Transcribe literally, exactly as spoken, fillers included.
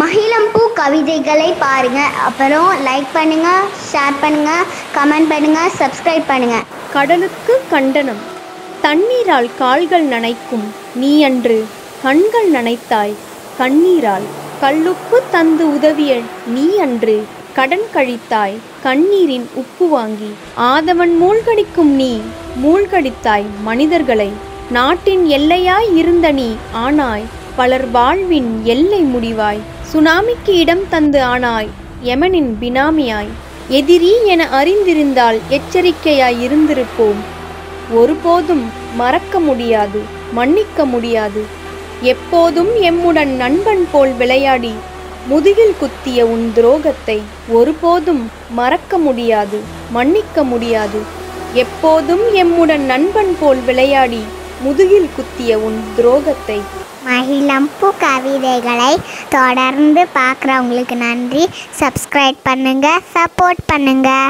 மகிழம்பூ கவிதைகளை பாருங்க, அப்புறம் லைக் பண்ணுங்க, ஷேர் பண்ணுங்க, கமெண்ட் பண்ணுங்க, சப்ஸ்கிரைப் பண்ணுங்க. கடலுக்கு கண்டனம். தண்ணீரால் கால்கள் நனைக்கும், நீ அன்று கண்கள் நனைத்தாய் கண்ணீரால். கல்லுப்பு தந்து உதவிய நீ அன்று கடன் கழித்தாய் கண்ணீரின் உப்பு வாங்கி. ஆதவன் மூழ்கடிக்கும் நீ மூழ்கடித்தாய் மனிதர்களை. நாட்டின் எல்லையாய் இருந்த நீ ஆனாய் பலர் வாழ்வின் எல்லை முடிவாய். சுனாமிக்கு இடம் தந்து ஆனாய் யமனின் பினாமியாய். எதிரி என அறிந்திருந்தால் எச்சரிக்கையாய் இருந்திருப்போம். ஒருபோதும் மறக்க முடியாது, மன்னிக்க முடியாது. எப்போதும் எம்முடன் நண்பன் போல் விளையாடி முதுகில் குத்திய உன் துரோகத்தை ஒருபோதும் மறக்க முடியாது, மன்னிக்க முடியாது. எப்போதும் எம்முடன் நண்பன் போல் விளையாடி முதுகில் குத்திய உன் துரோகத்தை. மகிழம்பூ கவிதைகளை தொடர்ந்து பார்க்குறவங்களுக்கு நன்றி. சப்ஸ்கிரைப் பண்ணுங்க, சப்போர்ட் பண்ணுங்க.